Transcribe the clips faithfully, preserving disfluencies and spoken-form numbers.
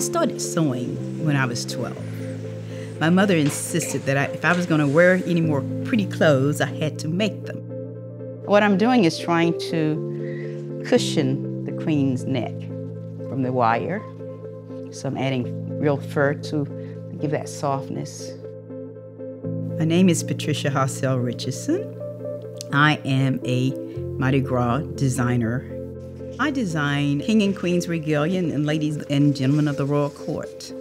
I started sewing when I was twelve. My mother insisted that I, if I was going to wear any more pretty clothes, I had to make them. What I'm doing is trying to cushion the queen's neck from the wire. So I'm adding real fur to give that softness. My name is Patricia Halsell Richardson. I am a Mardi Gras designer. I design King and Queen's regalia and ladies and gentlemen of the royal court.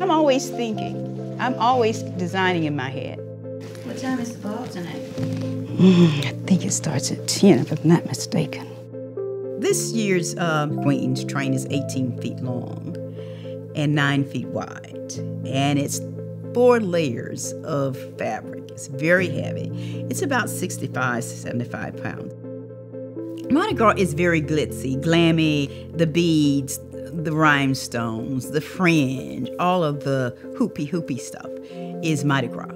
I'm always thinking. I'm always designing in my head. What time is the ball tonight? Mm, I think it starts at ten, if I'm not mistaken. This year's uh, Queen's train is eighteen feet long and nine feet wide, and it's four layers of fabric. It's very heavy. It's about sixty-five to seventy-five pounds. Mardi Gras is very glitzy, glammy, the beads, the rhinestones, the fringe, all of the hoopy hoopy stuff is Mardi Gras.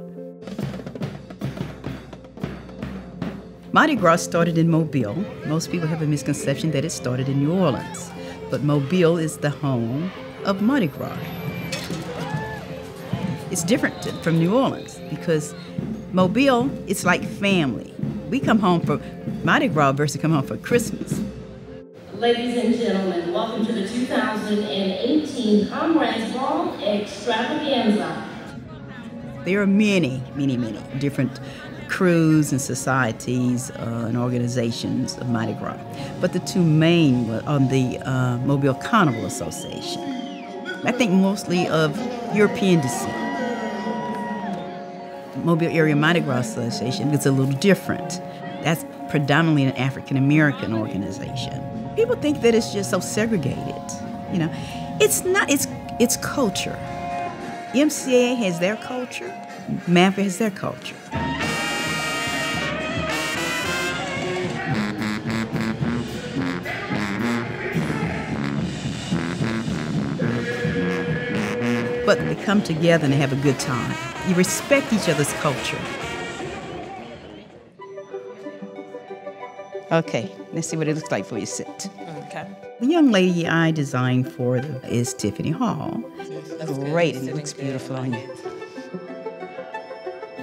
Mardi Gras started in Mobile. Most people have a misconception that it started in New Orleans, but Mobile is the home of Mardi Gras. It's different from New Orleans because Mobile, it's like family. We come home for Mardi Gras versus come home for Christmas. Ladies and gentlemen, welcome to the two thousand eighteen Comrades Ball Extravaganza. There are many, many, many different crews and societies uh, and organizations of Mardi Gras, but the two main were on the uh, Mobile Carnival Association. I think mostly of European descent. Mobile Area Mardi Gras Association is a little different. That's predominantly an African-American organization. People think that it's just so segregated, you know. It's not, it's, it's culture. M C A has their culture, MAMGA has their culture. But they come together and they have a good time. You respect each other's culture. Okay, let's see what it looks like before you sit. Okay. The young lady I designed for is Tiffany Hall. That's great, and it looks beautiful on you.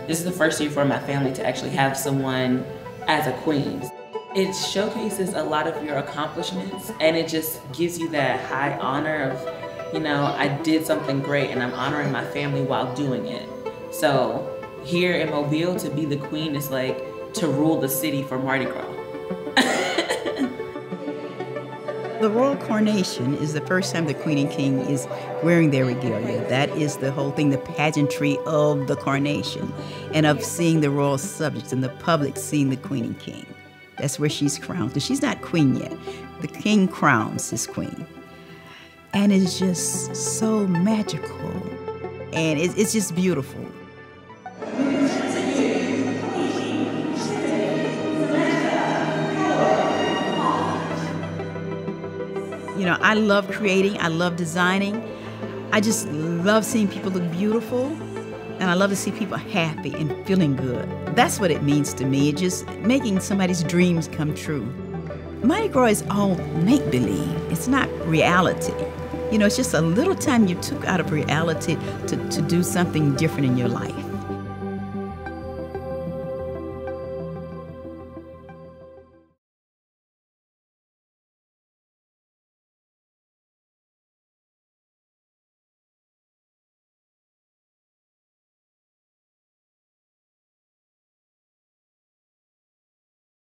This is the first year for my family to actually have someone as a queen. It showcases a lot of your accomplishments, and it just gives you that high honor of, you know, I did something great and I'm honoring my family while doing it. So here in Mobile, to be the queen is like to rule the city for Mardi Gras. The royal coronation is the first time the queen and king is wearing their regalia. That is the whole thing, the pageantry of the coronation and of seeing the royal subjects and the public seeing the queen and king. That's where she's crowned, because she's not queen yet. The king crowns his queen. And it's just so magical. And it's, it's just beautiful. You know, I love creating, I love designing. I just love seeing people look beautiful, and I love to see people happy and feeling good. That's what it means to me, just making somebody's dreams come true. Mardi Gras is all make-believe, it's not reality. You know, it's just a little time you took out of reality to, to do something different in your life.